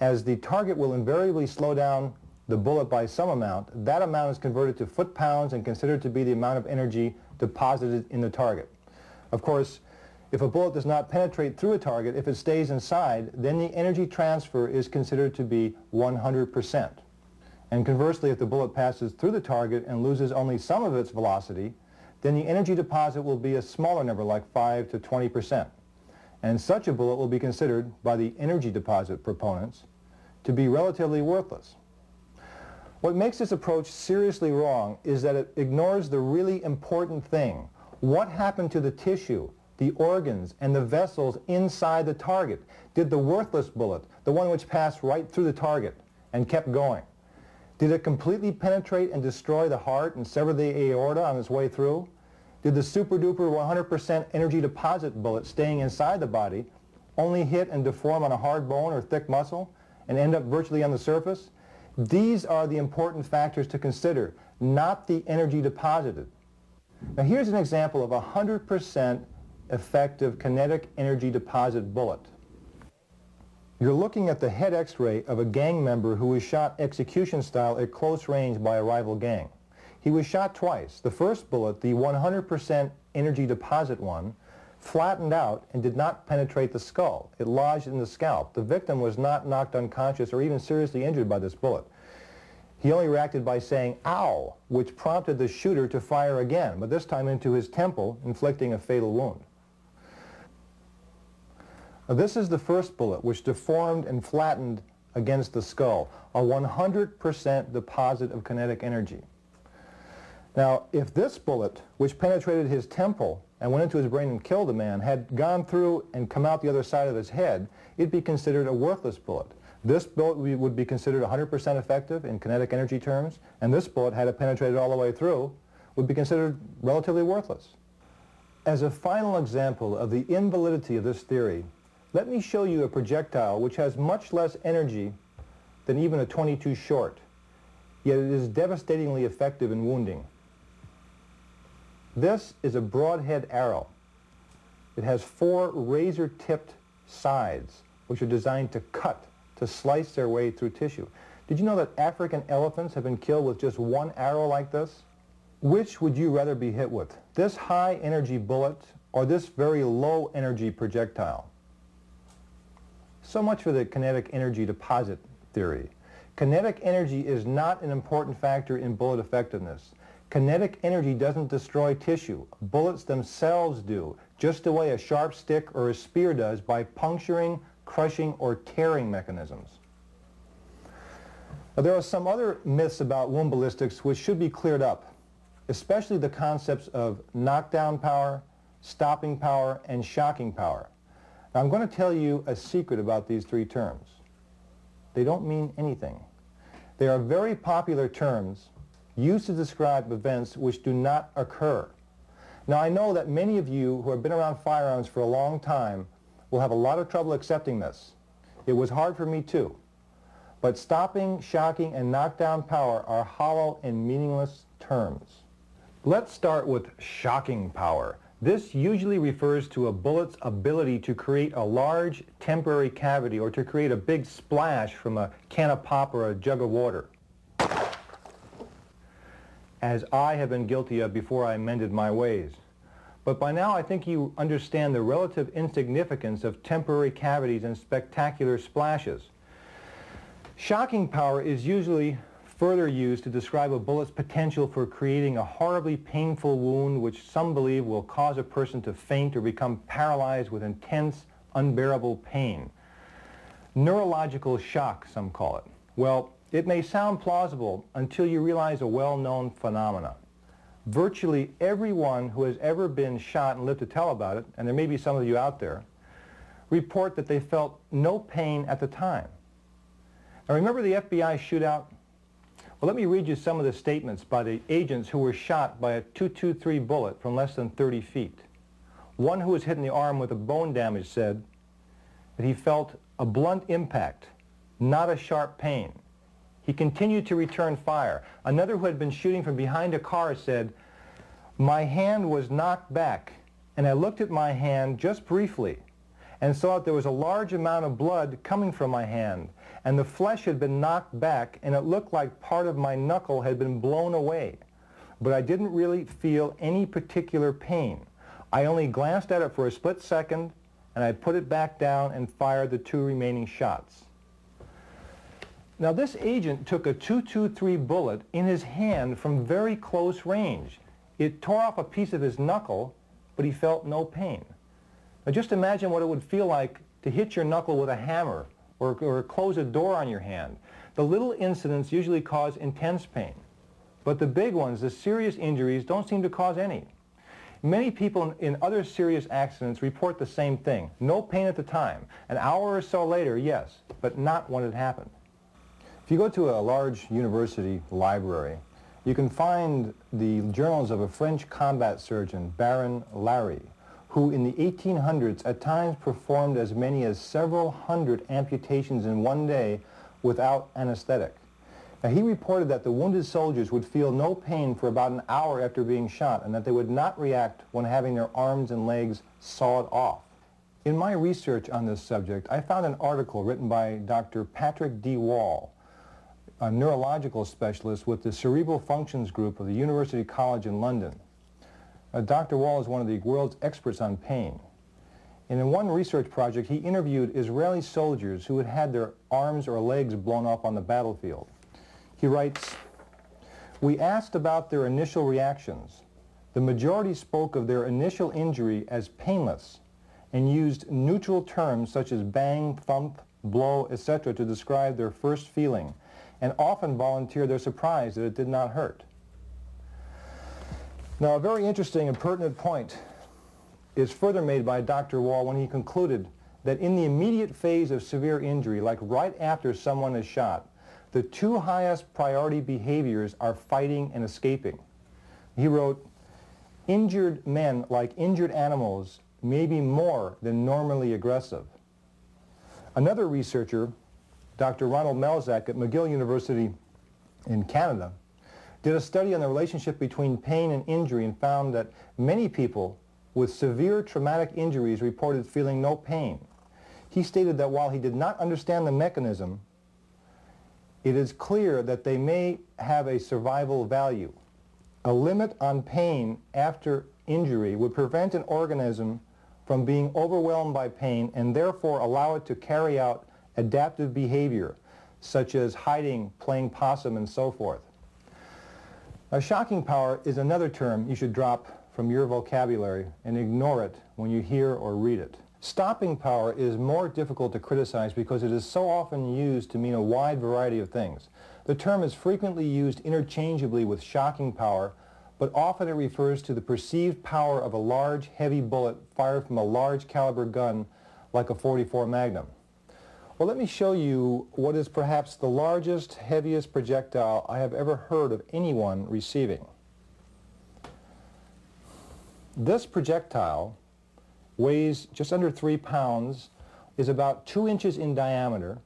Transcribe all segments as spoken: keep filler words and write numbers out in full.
as the target will invariably slow down the bullet by some amount, that amount is converted to foot-pounds and considered to be the amount of energy deposited in the target. Of course, if a bullet does not penetrate through a target, if it stays inside, then the energy transfer is considered to be one hundred percent. And conversely, if the bullet passes through the target and loses only some of its velocity, then the energy deposit will be a smaller number, like five to twenty percent. And such a bullet will be considered, by the energy deposit proponents, to be relatively worthless. What makes this approach seriously wrong is that it ignores the really important thing. What happened to the tissue, the organs, and the vessels inside the target? Did the worthless bullet, the one which passed right through the target and kept going, did it completely penetrate and destroy the heart and sever the aorta on its way through? Did the super-duper one hundred percent energy deposit bullet staying inside the body only hit and deform on a hard bone or thick muscle and end up virtually on the surface? These are the important factors to consider, not the energy deposited. Now here's an example of a one hundred percent effective kinetic energy deposit bullet. You're looking at the head x-ray of a gang member who was shot execution style at close range by a rival gang. He was shot twice. The first bullet, the one hundred percent energy deposit one, flattened out and did not penetrate the skull. It lodged in the scalp. The victim was not knocked unconscious or even seriously injured by this bullet. He only reacted by saying, "ow," which prompted the shooter to fire again, but this time into his temple, inflicting a fatal wound. This is the first bullet, which deformed and flattened against the skull, a one hundred percent deposit of kinetic energy. Now, if this bullet, which penetrated his temple and went into his brain and killed the man, had gone through and come out the other side of his head, it'd be considered a worthless bullet. This bullet would be considered one hundred percent effective in kinetic energy terms, and this bullet, had it penetrated all the way through, would be considered relatively worthless. As a final example of the invalidity of this theory, let me show you a projectile which has much less energy than even a twenty-two short, yet it is devastatingly effective in wounding. This is a broadhead arrow. It has four razor-tipped sides which are designed to cut, to slice their way through tissue. Did you know that African elephants have been killed with just one arrow like this? Which would you rather be hit with, this high-energy bullet or this very low-energy projectile? So much for the kinetic energy deposit theory. Kinetic energy is not an important factor in bullet effectiveness. Kinetic energy doesn't destroy tissue. Bullets themselves do, just the way a sharp stick or a spear does by puncturing, crushing, or tearing mechanisms. Now, there are some other myths about wound ballistics which should be cleared up, especially the concepts of knockdown power, stopping power, and shocking power. Now, I'm going to tell you a secret about these three terms. They don't mean anything. They are very popular terms used to describe events which do not occur. Now, I know that many of you who have been around firearms for a long time will have a lot of trouble accepting this. It was hard for me too. But stopping, shocking, and knockdown power are hollow and meaningless terms. Let's start with shocking power. This usually refers to a bullet's ability to create a large temporary cavity or to create a big splash from a can of pop or a jug of water, as I have been guilty of before I amended my ways. But by now I think you understand the relative insignificance of temporary cavities and spectacular splashes. Shocking power is usually further used to describe a bullet's potential for creating a horribly painful wound which some believe will cause a person to faint or become paralyzed with intense, unbearable pain. Neurological shock, some call it. Well, it may sound plausible until you realize a well-known phenomena. Virtually everyone who has ever been shot and lived to tell about it, and there may be some of you out there, report that they felt no pain at the time. Now, remember the F B I shootout? Well, let me read you some of the statements by the agents who were shot by a two two three bullet from less than thirty feet. One who was hit in the arm with a bone damage said that he felt a blunt impact, not a sharp pain. He continued to return fire. Another who had been shooting from behind a car said, "My hand was knocked back, and I looked at my hand just briefly and saw that there was a large amount of blood coming from my hand, and the flesh had been knocked back, and it looked like part of my knuckle had been blown away. But I didn't really feel any particular pain. I only glanced at it for a split second, and I put it back down and fired the two remaining shots. Now this agent took a two two three bullet in his hand from very close range. It tore off a piece of his knuckle, but he felt no pain. Now just imagine what it would feel like to hit your knuckle with a hammer or, or close a door on your hand. The little incidents usually cause intense pain, but the big ones, the serious injuries, don't seem to cause any. Many people in other serious accidents report the same thing. No pain at the time. An hour or so later, yes, but not when it happened. If you go to a large university library, you can find the journals of a French combat surgeon, Baron Larry, who in the eighteen hundreds at times performed as many as several hundred amputations in one day without anesthetic. Now, he reported that the wounded soldiers would feel no pain for about an hour after being shot, and that they would not react when having their arms and legs sawed off. In my research on this subject, I found an article written by Doctor Patrick D. Wall, a neurological specialist with the Cerebral Functions Group of the University College in London. Uh, Doctor Wall is one of the world's experts on pain. And in one research project, he interviewed Israeli soldiers who had had their arms or legs blown off on the battlefield. He writes, "We asked about their initial reactions. The majority spoke of their initial injury as painless and used neutral terms such as bang, thump, blow, et cetera to describe their first feeling, and often volunteered their surprise that it did not hurt." Now, a very interesting and pertinent point is further made by Doctor Wall when he concluded that in the immediate phase of severe injury, like right after someone is shot, the two highest priority behaviors are fighting and escaping. He wrote, "Injured men, like injured animals, may be more than normally aggressive." Another researcher, Doctor Ronald Melzack at McGill University in Canada, did a study on the relationship between pain and injury and found that many people with severe traumatic injuries reported feeling no pain. He stated that while he did not understand the mechanism, it is clear that they may have a survival value. A limit on pain after injury would prevent an organism from being overwhelmed by pain and therefore allow it to carry out adaptive behavior, such as hiding, playing possum, and so forth. Now, shocking power is another term you should drop from your vocabulary and ignore it when you hear or read it. Stopping power is more difficult to criticize because it is so often used to mean a wide variety of things. The term is frequently used interchangeably with shocking power, but often it refers to the perceived power of a large, heavy bullet fired from a large caliber gun like a forty-four Magnum. Well, let me show you what is perhaps the largest, heaviest projectile I have ever heard of anyone receiving. This projectile weighs just under three pounds, is about two inches in diameter,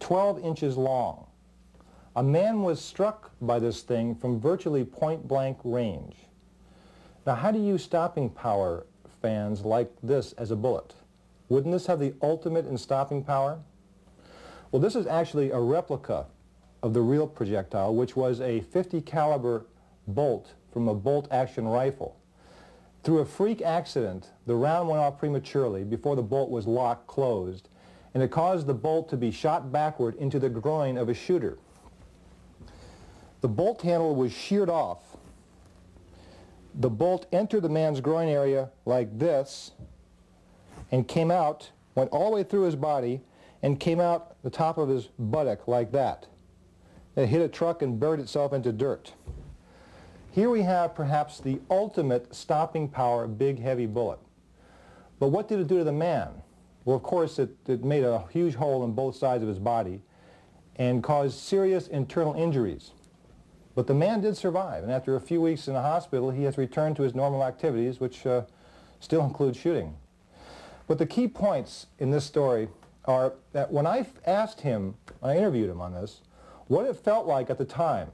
twelve inches long. A man was struck by this thing from virtually point-blank range. Now, how do you stopping power fans like this as a bullet? Wouldn't this have the ultimate in stopping power? Well, this is actually a replica of the real projectile, which was a fifty caliber bolt from a bolt-action rifle. Through a freak accident, the round went off prematurely before the bolt was locked closed, and it caused the bolt to be shot backward into the groin of a shooter. The bolt handle was sheared off. The bolt entered the man's groin area like this and came out, went all the way through his body, and came out the top of his buttock like that. It hit a truck and buried itself into dirt. Here we have perhaps the ultimate stopping power big heavy bullet. But what did it do to the man? Well, of course, it, it made a huge hole in both sides of his body and caused serious internal injuries. But the man did survive, and after a few weeks in the hospital, he has returned to his normal activities, which uh, still include shooting. But the key points in this story are that when I asked him, I interviewed him on this, what it felt like at the time,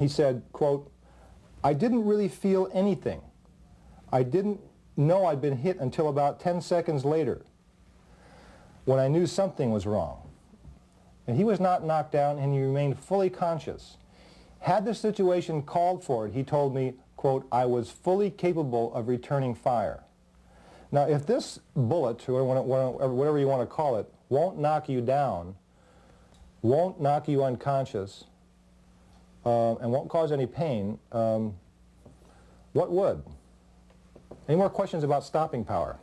he said, quote, "I didn't really feel anything. I didn't know I'd been hit until about ten seconds later, when I knew something was wrong. and he was not knocked down, and he remained fully conscious. Had the situation called for it, he told me, quote, I was fully capable of returning fire. Now, if this bullet, or whatever you want to call it, won't knock you down, won't knock you unconscious, uh, and won't cause any pain, um, what would? Any more questions about stopping power?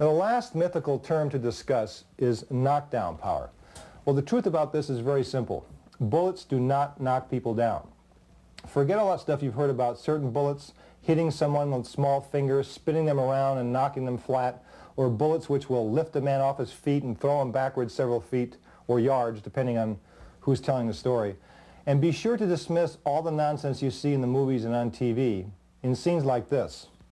Now, the last mythical term to discuss is knockdown power. Well, the truth about this is very simple. Bullets do not knock people down. Forget all that stuff you've heard about certain bullets hitting someone with small fingers, spinning them around and knocking them flat, or bullets which will lift a man off his feet and throw him backwards several feet or yards, depending on who's telling the story. And be sure to dismiss all the nonsense you see in the movies and on T V in scenes like this.